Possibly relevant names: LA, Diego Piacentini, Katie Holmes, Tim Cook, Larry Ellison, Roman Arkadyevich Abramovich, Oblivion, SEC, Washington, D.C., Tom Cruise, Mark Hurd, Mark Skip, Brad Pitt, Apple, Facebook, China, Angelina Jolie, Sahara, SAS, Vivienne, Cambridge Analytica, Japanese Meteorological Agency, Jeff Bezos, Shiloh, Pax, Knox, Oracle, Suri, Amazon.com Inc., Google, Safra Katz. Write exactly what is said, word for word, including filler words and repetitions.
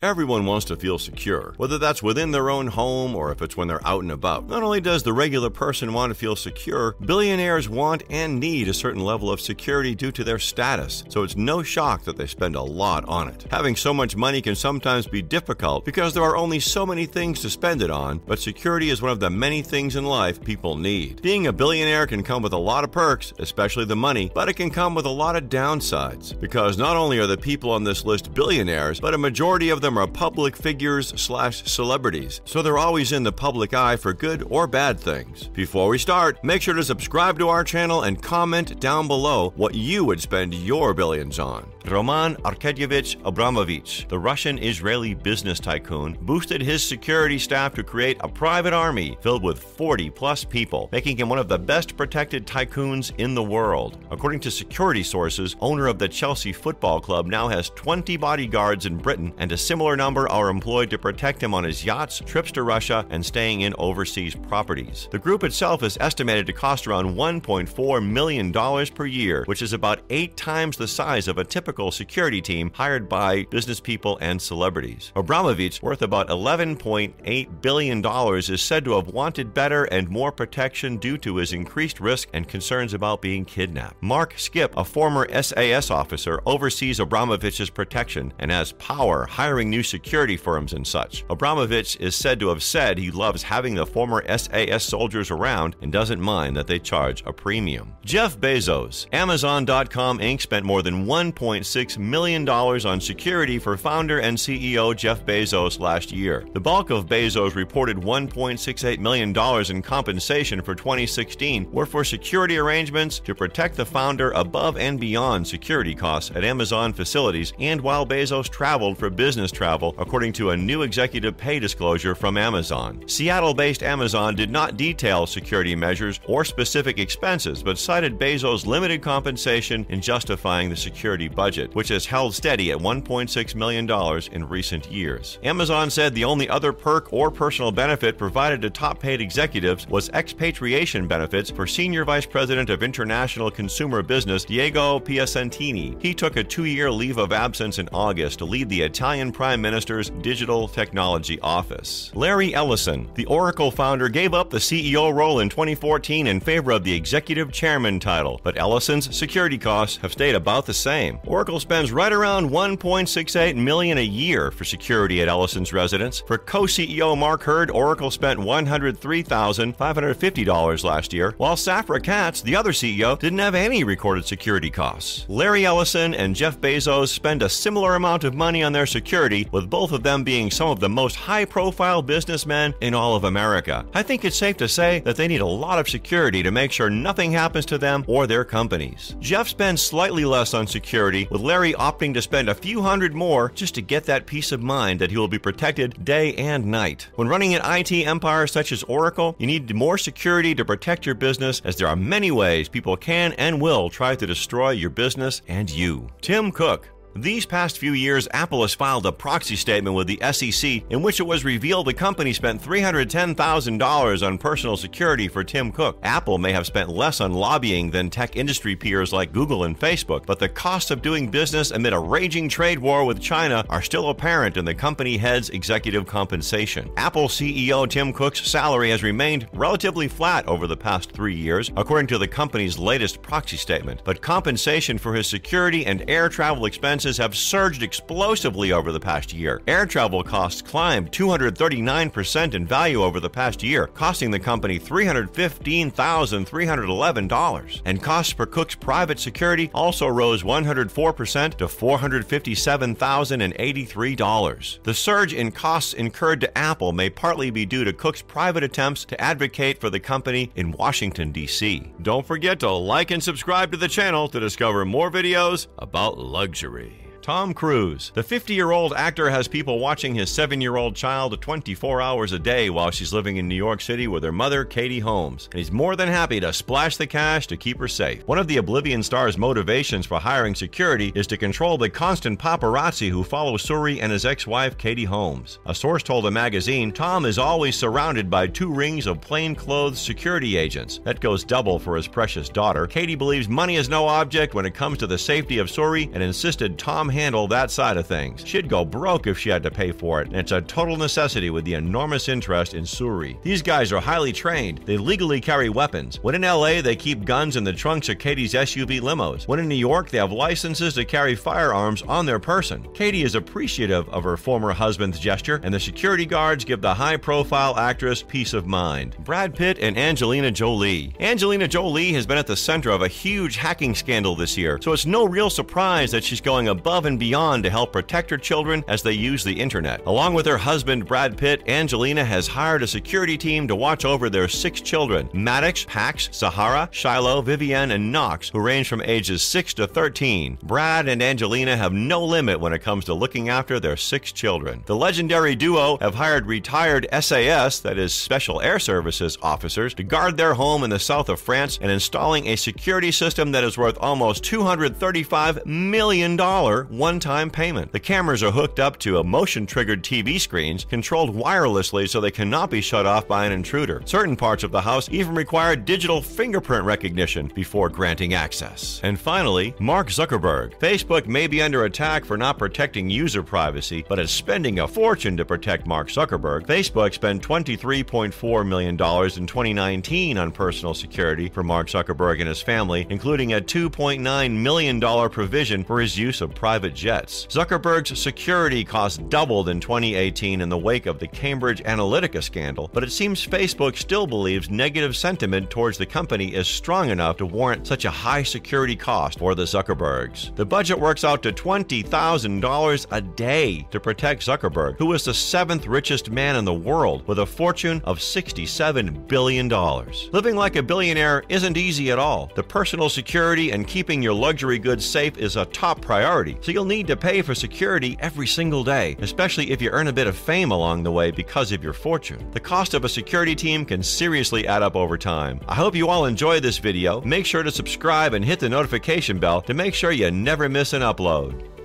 Everyone wants to feel secure, whether that's within their own home or if it's when they're out and about. Not only does the regular person want to feel secure, billionaires want and need a certain level of security due to their status, so it's no shock that they spend a lot on it. Having so much money can sometimes be difficult because there are only so many things to spend it on, but security is one of the many things in life people need. Being a billionaire can come with a lot of perks, especially the money, but it can come with a lot of downsides, because not only are the people on this list billionaires, but a majority of them are public figures slash celebrities, so they're always in the public eye for good or bad things. Before we start, make sure to subscribe to our channel and comment down below what you would spend your billions on. Roman Arkadyevich Abramovich, the Russian-Israeli business tycoon, boosted his security staff to create a private army filled with forty plus people, making him one of the best protected tycoons in the world. According to security sources, owner of the Chelsea Football Club now has twenty bodyguards in Britain, and a similar number are employed to protect him on his yachts, trips to Russia, and staying in overseas properties. The group itself is estimated to cost around one point four million dollars per year, which is about eight times the size of a typical security team hired by business people and celebrities. Abramovich, worth about eleven point eight billion dollars, is said to have wanted better and more protection due to his increased risk and concerns about being kidnapped. Mark Skip, a former S A S officer, oversees Abramovich's protection and has power hiring new security firms and such. Abramovich is said to have said he loves having the former S A S soldiers around and doesn't mind that they charge a premium. Jeff Bezos, Amazon dot com Incorporated spent more than one point six million dollars on security for founder and C E O Jeff Bezos last year. The bulk of Bezos' reported one point six eight million dollars in compensation for twenty sixteen were for security arrangements to protect the founder above and beyond security costs at Amazon facilities and while Bezos traveled for business travel, according to a new executive pay disclosure from Amazon. Seattle-based Amazon did not detail security measures or specific expenses, but cited Bezos' limited compensation in justifying the security budget, which has held steady at one point six million dollars in recent years. Amazon said the only other perk or personal benefit provided to top-paid executives was expatriation benefits for Senior Vice President of International Consumer Business Diego Piacentini. He took a two-year leave of absence in August to lead the Italian Prime Minister's Digital Technology Office. Larry Ellison, the Oracle founder, gave up the C E O role in twenty fourteen in favor of the Executive Chairman title, but Ellison's security costs have stayed about the same. Oracle spends right around one point six eight million dollars a year for security at Ellison's residence. For co-C E O Mark Hurd, Oracle spent one hundred three thousand five hundred fifty dollars last year, while Safra Katz, the other C E O, didn't have any recorded security costs. Larry Ellison and Jeff Bezos spend a similar amount of money on their security, with both of them being some of the most high-profile businessmen in all of America. I think it's safe to say that they need a lot of security to make sure nothing happens to them or their companies. Jeff spends slightly less on security, with Larry opting to spend a few hundred more just to get that peace of mind that he will be protected day and night. When running an I T empire such as Oracle, you need more security to protect your business, as there are many ways people can and will try to destroy your business and you. Tim Cook. These past few years, Apple has filed a proxy statement with the S E C in which it was revealed the company spent three hundred ten thousand dollars on personal security for Tim Cook. Apple may have spent less on lobbying than tech industry peers like Google and Facebook, but the costs of doing business amid a raging trade war with China are still apparent in the company head's executive compensation. Apple C E O Tim Cook's salary has remained relatively flat over the past three years, according to the company's latest proxy statement, but compensation for his security and air travel expenses have surged explosively over the past year. Air travel costs climbed two hundred thirty-nine percent in value over the past year, costing the company three hundred fifteen thousand three hundred eleven dollars. And costs for Cook's private security also rose one hundred four percent to four hundred fifty-seven thousand eighty-three dollars. The surge in costs incurred to Apple may partly be due to Cook's private attempts to advocate for the company in Washington, D C Don't forget to like and subscribe to the channel to discover more videos about luxury. Tom Cruise. The fifty-year-old actor has people watching his seven-year-old child twenty-four hours a day while she's living in New York City with her mother, Katie Holmes, and he's more than happy to splash the cash to keep her safe. One of the Oblivion star's motivations for hiring security is to control the constant paparazzi who follow Suri and his ex-wife, Katie Holmes. A source told a magazine, Tom is always surrounded by two rings of plainclothes security agents. That goes double for his precious daughter. Katie believes money is no object when it comes to the safety of Suri and insisted Tom handle that side of things. She'd go broke if she had to pay for it, and it's a total necessity with the enormous interest in Suri. These guys are highly trained. They legally carry weapons. When in L A, they keep guns in the trunks of Katie's S U V limos. When in New York, they have licenses to carry firearms on their person. Katie is appreciative of her former husband's gesture, and the security guards give the high-profile actress peace of mind. Brad Pitt and Angelina Jolie. Angelina Jolie has been at the center of a huge hacking scandal this year, so it's no real surprise that she's going above and beyond to help protect her children as they use the internet. Along with her husband, Brad Pitt, Angelina has hired a security team to watch over their six children, Maddox, Pax, Sahara, Shiloh, Vivienne, and Knox, who range from ages six to thirteen. Brad and Angelina have no limit when it comes to looking after their six children. The legendary duo have hired retired S A S, that is, Special Air Services officers, to guard their home in the south of France and installing a security system that is worth almost two hundred thirty-five million dollars one-time payment. The cameras are hooked up to emotion-triggered T V screens controlled wirelessly so they cannot be shut off by an intruder. Certain parts of the house even require digital fingerprint recognition before granting access. And finally, Mark Zuckerberg. Facebook may be under attack for not protecting user privacy, but it's spending a fortune to protect Mark Zuckerberg. Facebook spent twenty-three point four million dollars in twenty nineteen on personal security for Mark Zuckerberg and his family, including a two point nine million dollars provision for his use of private jets. Zuckerberg's security costs doubled in twenty eighteen in the wake of the Cambridge Analytica scandal, but it seems Facebook still believes negative sentiment towards the company is strong enough to warrant such a high security cost for the Zuckerbergs. The budget works out to twenty thousand dollars a day to protect Zuckerberg, who is the seventh richest man in the world with a fortune of sixty-seven billion dollars. Living like a billionaire isn't easy at all. The personal security and keeping your luxury goods safe is a top priority, so you'll need to pay for security every single day, especially if you earn a bit of fame along the way because of your fortune. The cost of a security team can seriously add up over time. I hope you all enjoyed this video. Make sure to subscribe and hit the notification bell to make sure you never miss an upload.